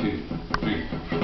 2, 3.